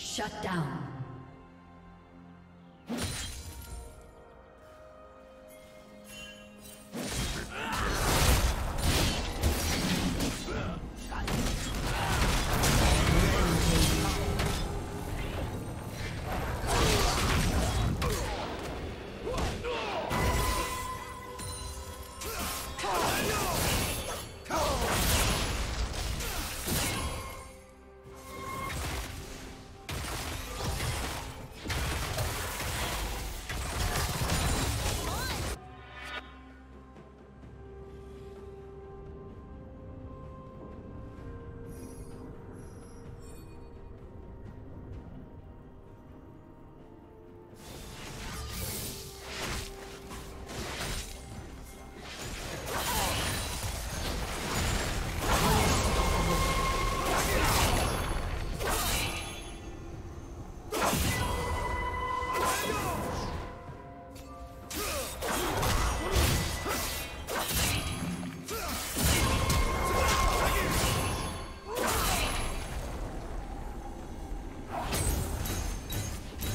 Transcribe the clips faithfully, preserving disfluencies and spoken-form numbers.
Shut down.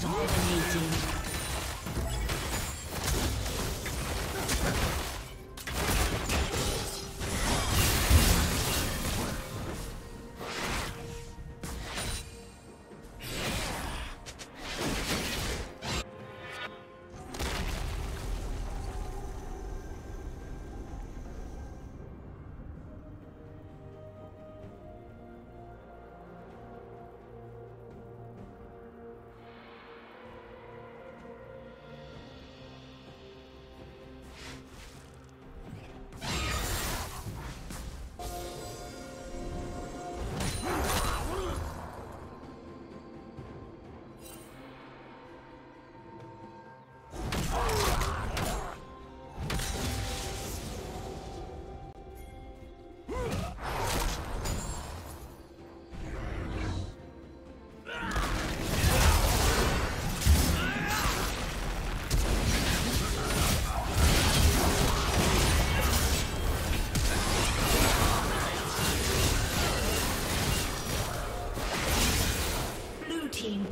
Dominating.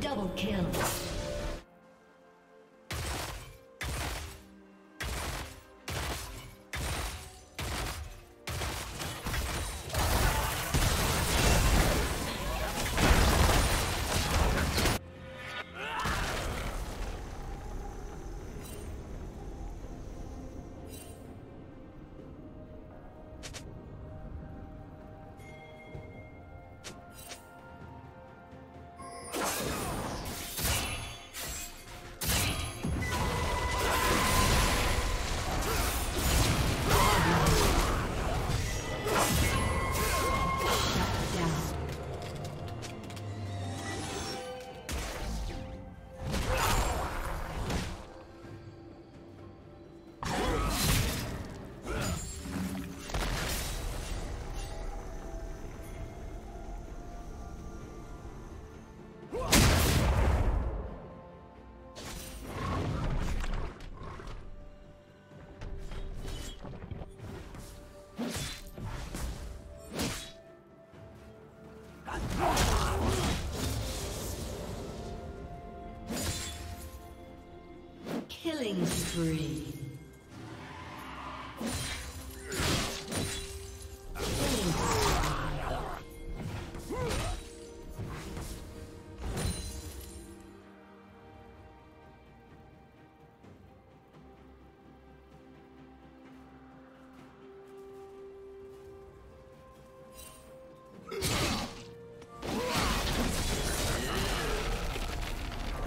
Double kill. Killing spree.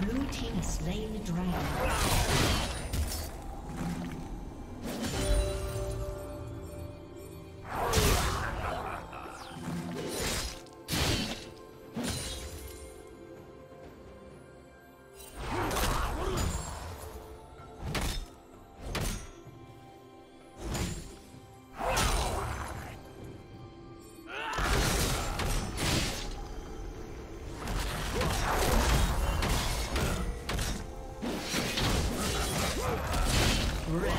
Blue team has slain the dragon.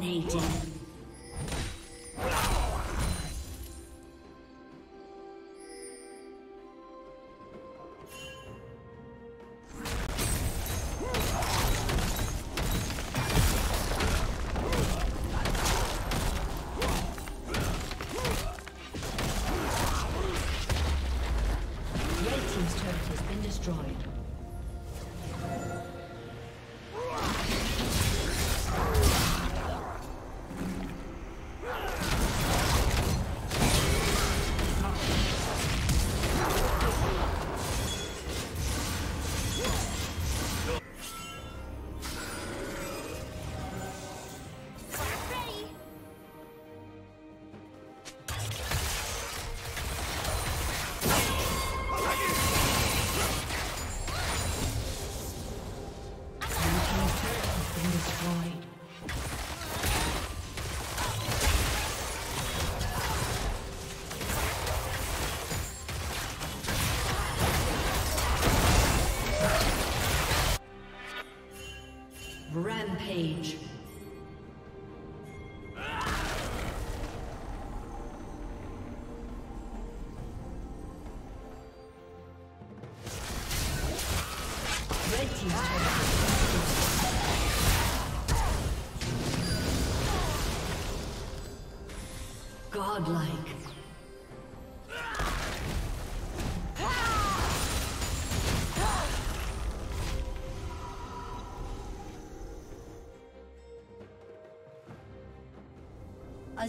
dominated. Rampage. Godlike. A